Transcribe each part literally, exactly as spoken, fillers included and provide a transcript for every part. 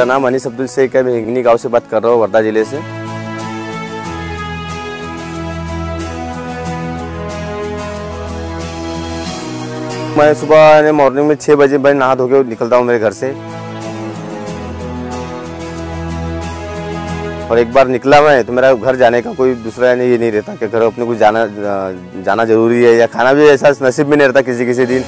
मेरा नाम अनीस अब्दुल से है, मैं हिंगनी गांव से बात कर रहा हूँ, वर्धा जिले से। मैं सुबह मॉर्निंग में छः बजे मैं नहा धोके निकलता हूँ मेरे घर से, और एक बार निकला मैं तो मेरा घर जाने का कोई दूसरा नहीं ये नहीं रहता कि घर अपने को जाना जाना जरूरी है, या खाना भी ऐसा नसीब में नहीं रहता किसी किसी दिन।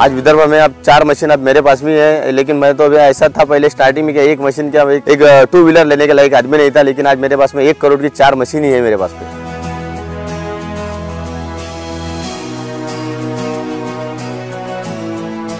आज विदर्भ में अब चार मशीन अब मेरे पास भी है, लेकिन मैं तो अभी ऐसा था पहले स्टार्टिंग में कि एक मशीन क्या एक टू व्हीलर लेने के लायक आदमी नहीं था, लेकिन आज मेरे पास में एक करोड़ की चार मशीन ही है मेरे पास पे।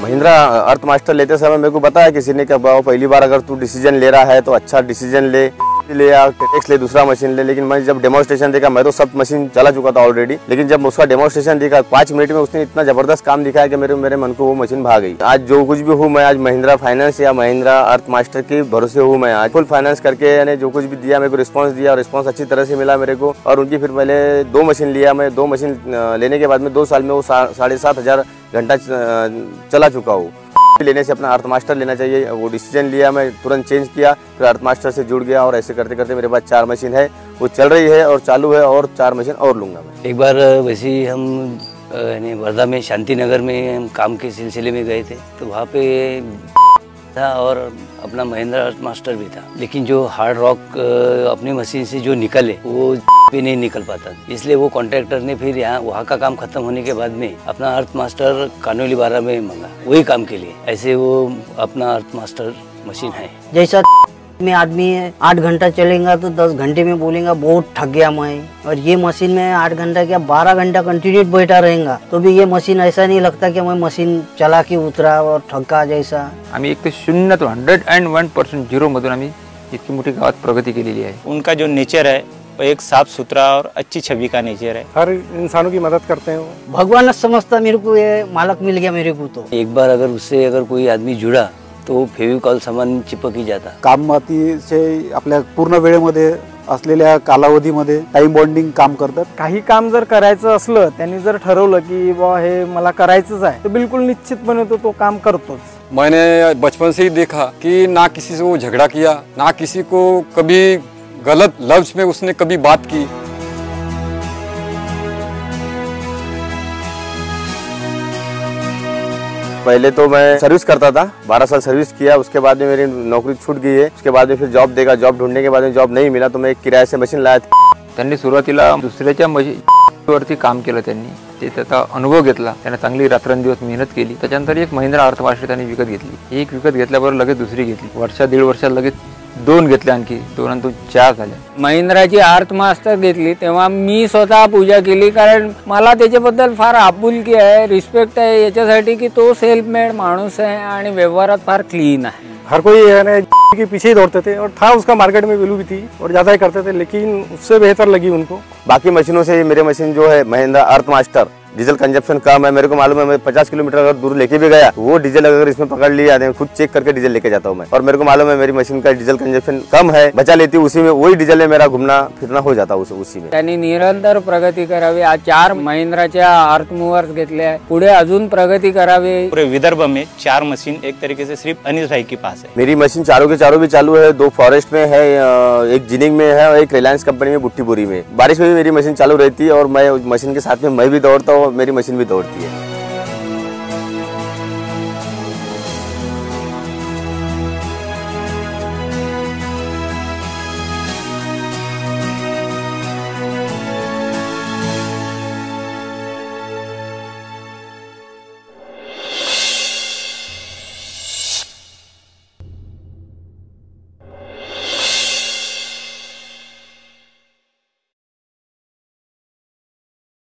महिंद्रा अर्थ मास्टर लेते समय मेरे को बताया किसी ने कि पहली बार अगर तू डिसीजन ले रहा है तो अच्छा डिसीजन ले ले या टेक्स ले, दूसरा मशीन ले। लेकिन मैं जब डेमोस्ट्रेशन देखा, मैं तो सब मशीन चला चुका था ऑलरेडी, लेकिन जब उसका डेमोस्ट्रेशन देखा पाँच मिनट में उसने इतना जबरदस्त काम दिखाया कि मेरे मेरे मन को वो मशीन भाग गई। आज जो कुछ भी हूँ मैं आज महिंद्रा फाइनेंस या महिंद्रा अर्थ मास्टर के भरोसे हूँ। मैं आज फुल फाइनेंस करके यानी जो कुछ भी दिया मेरे को रिस्पॉन्स दिया, और रिस्पॉन्स अच्छी तरह से मिला मेरे को। और उनकी फिर पहले दो मशीन लिया मैं, दो मशीन लेने के बाद में दो साल में वो साढ़े सात हजार घंटा चला चुका हूँ। लेने से अपना अर्थ मास्टर लेना चाहिए, वो डिसीजन लिया मैं, तुरंत चेंज किया, फिर अर्थ मास्टर से जुड़ गया, और ऐसे करते करते मेरे पास चार मशीन है, वो चल रही है और चालू है, और चार मशीन और लूँगा मैं। एक बार वैसे ही हम यानी वर्धा में शांति नगर में हम काम के सिलसिले में गए थे, तो वहाँ पे था और अपना महिंद्रा अर्थ मास्टर भी था, लेकिन जो हार्ड रॉक अपनी मशीन से जो निकले वो भी नहीं निकल पाता, इसलिए वो कॉन्ट्रैक्टर ने फिर यहाँ वहाँ का काम खत्म होने के बाद में अपना अर्थ मास्टर कानोली बारा में मंगा वही काम के लिए। ऐसे वो अपना अर्थ मास्टर मशीन है। जैसा में आदमी आठ घंटा चलेगा तो दस घंटे में बोलेगा बहुत थक गया मैं, और ये मशीन में आठ घंटा क्या बारह घंटा कंटिन्यू बैठा रहेगा तो भी ये मशीन ऐसा नहीं लगता कि मैं मशीन चला के उतरा और थका। जैसा आम्ही एक शून्य to hundred and one percent zero मधुन आम्ही इतकी मोठी गावात प्रगति केलेली आहे। उनका जो नेचर है वो एक साफ सुथरा और अच्छी छवि का नेचर है, हर इंसानों की मदद करते हैं। वो भगवान समझता मेरे को ये मालक मिल गया मेरे को। तो एक बार अगर उससे अगर कोई आदमी जुड़ा तो फेविकॉल सामान चिपकी जाता। काम अतिशय आपल्या पूर्ण वेळेमध्ये असलेल्या कालावधीमध्ये टाइम बॉन्डिंग काम करतात। काही काम जर करायचं असलं, त्यांनी जर ठरवलं की बा हे मला करायचंच आहे, तो बिल्कुल निश्चितपणे तो तो काम करतोच। मैंने बचपन से ही देखा कि ना किसी से वो झगड़ा किया, ना किसी को कभी गलत लफ्ज में उसने कभी बात की। पहले तो मैं सर्विस करता था, बारह साल सर्विस किया, उसके बाद में मेरी नौकरी छूट गई है। उसके बाद में फिर जॉब देखा, जॉब ढूंढने के बाद में जॉब नहीं मिला तो मैं एक किराए से मशीन लाया था। सुरुवातीला दुसऱ्याच्या मशीनवरती काम केलं, त्यांनी ते त्याचा अनुभव घेतला, त्याने चांगली रात्रंदिवस मेहनत केली। त्याच्यानंतर एक महिंद्रा अर्थ मास्टर त्यांनी विकत घेतली, एक विकत घेतल्यावर लगेच दुसरी घेतली, वर्षा दीड वर्षात लगेच दोन घेतले, आणखी दोन दोन चार झाले। महिंद्राची अर्थ मास्टर घेतली तेव्हा मी स्वतः पूजा केली, कारण मला त्याच्याबद्दल फार आपुलकी आहे, रिस्पेक्ट आहे याच्यासाठी की तो सेल्फमेड माणूस आहे आणि व्यवहारात फार क्लीन आहे। हर कोई के पीछे ही दौड़ते थे, और था उसका मार्केट में वैल्यू भी थी और ज़्यादा ही करते थे, लेकिन उससे बेहतर लगी उनको बाकी मशीनों से। ये मेरे मशीन जो है महिंद्रा अर्थ मास्टर डीजल कंजप्शन कम है, मेरे को मालूम है मैं पचास किलोमीटर अगर दूर लेके भी गया वो डीजल अगर इसमें पकड़ लिया खुद चेक करके डीजल लेके जाता हूँ मैं, और मेरे को मालूम है मेरी मशीन का डीजल कंजप्शन कम है, बचा लेती हूँ उसी में, वही डीजल में मेरा घूमना फिरना हो जाता है उसी में। त्यांनी निरंतर प्रगती करावी, आज चार महिंद्राच्या अर्थ मूवर्स घेतले आहे, पुढे अजून प्रगति करावी। पूरे विदर्भ में चार मशीन एक तरीके से सिर्फ अनीस भाई के पास है। मेरी मशीन चारों के चारों भी चालू है, दो फॉरेस्ट में है, एक जिनिंग में है, और एक रिलायंस कंपनी में गुट्टीपुरी में। बारिश में भी मेरी मशीन चालू रहती है, और मैं मशीन के साथ में मैं भी दौड़ता हूँ, मेरी मशीन भी दौड़ती है।